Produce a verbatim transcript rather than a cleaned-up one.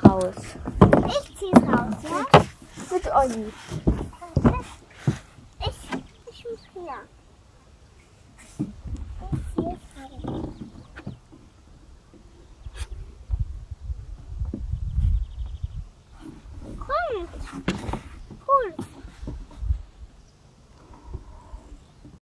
da raus. Ich zieh's raus, ja? Mit Olli. Ich, ich muss wieder. Ich zieh's raus. Komm!